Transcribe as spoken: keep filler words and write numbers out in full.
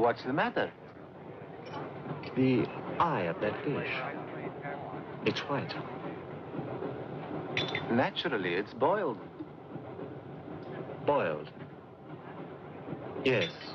What's the matter? The eye of that fish. It's white. Naturally, it's boiled. Boiled? Yes.